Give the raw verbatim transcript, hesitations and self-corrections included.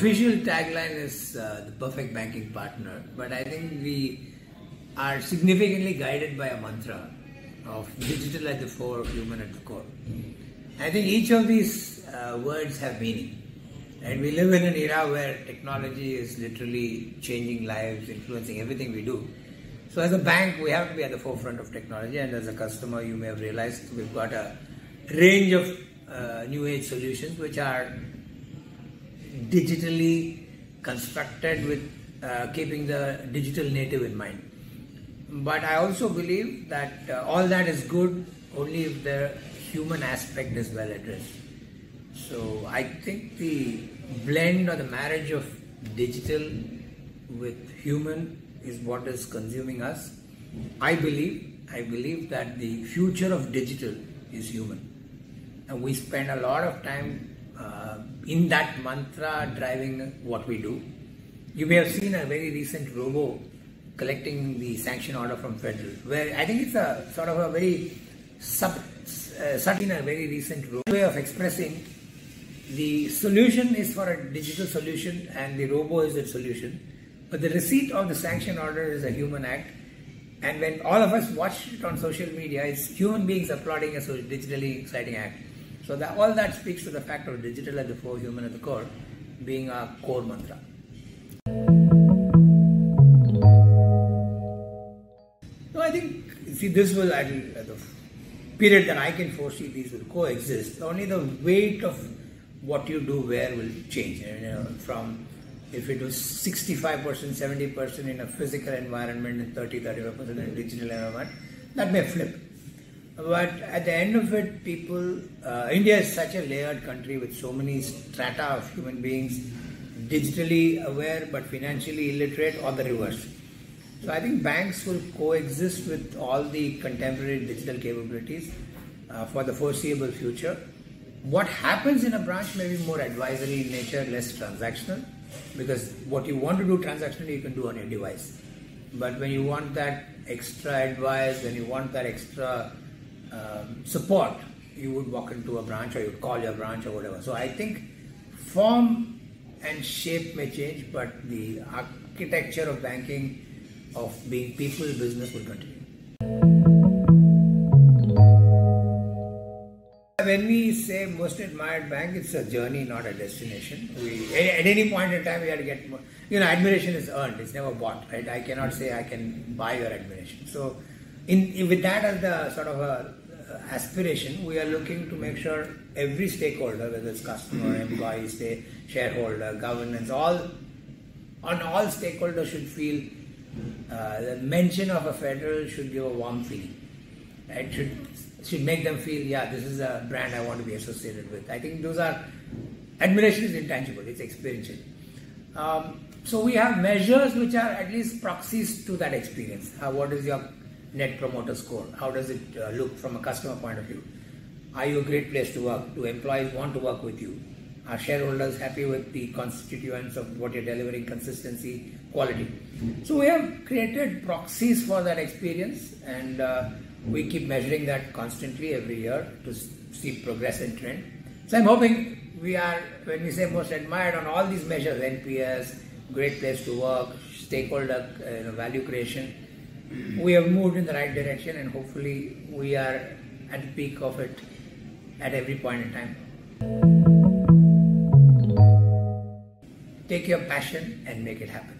official tagline is uh, the perfect banking partner, but I think we are significantly guided by a mantra of digital at the fore, human at the core. I think each of these uh, words have meaning, and we live in an era where technology is literally changing lives, influencing everything we do. So as a bank, we have to be at the forefront of technology, and as a customer, you may have realized we've got a range of uh, new age solutions which are digitally constructed with uh, keeping the digital native in mind. But I also believe that uh, all that is good only if the human aspect is well addressed. So I think the blend or the marriage of digital with human is what is consuming us. I believe, I believe that the future of digital is human. And we spend a lot of time uh, in that mantra driving what we do. You may have seen a very recent robo collecting the sanction order from Federal, where I think it's a sort of a very sub, uh, subtle, a very recent way of expressing the solution is for a digital solution and the robo is the solution, but the receipt of the sanction order is a human act. And when all of us watch it on social media, it's human beings applauding a so digitally exciting act. So that all that speaks to the fact of digital at the fore, human at the core being our core mantra. I think, see, this was at the period that I can foresee these will coexist. Only the weight of what you do where will change. You know, from if it was sixty-five percent, seventy percent in a physical environment and thirty, thirty-five percent in a digital environment, that may flip. But at the end of it, people, uh, India is such a layered country with so many strata of human beings, digitally aware but financially illiterate, or the reverse. So I think banks will coexist with all the contemporary digital capabilities uh, for the foreseeable future. What happens in a branch may be more advisory in nature, less transactional, because what you want to do transactionally you can do on your device. But when you want that extra advice, when you want that extra um, support, you would walk into a branch or you would call your branch or whatever. So I think form and shape may change, but the architecture of banking, of being people, business will continue. When we say most admired bank, it's a journey, not a destination. We, at any point in time, we have to get more. You know, admiration is earned, it's never bought, right? I cannot say I can buy your admiration. So in, in with that as the sort of a uh, aspiration, we are looking to make sure every stakeholder, whether it's customer, employee, stay, shareholder, governance, all on all stakeholders should feel Uh, the mention of a Federal should give a warm feeling. It should, should make them feel, yeah, this is a brand I want to be associated with. I think those are, admiration is intangible, it's experiential. Um, so we have measures which are at least proxies to that experience. How, what is your net promoter score? How does it uh, look from a customer point of view? Are you a great place to work? Do employees want to work with you? Are shareholders happy with the constituents of what you're delivering, consistency, quality? So we have created proxies for that experience, and uh, we keep measuring that constantly every year to see progress and trend. So I'm hoping we are, when we say most admired on all these measures, N P S, great place to work, stakeholder uh, value creation, we have moved in the right direction, and hopefully we are at the peak of it at every point in time. Take your passion and make it happen.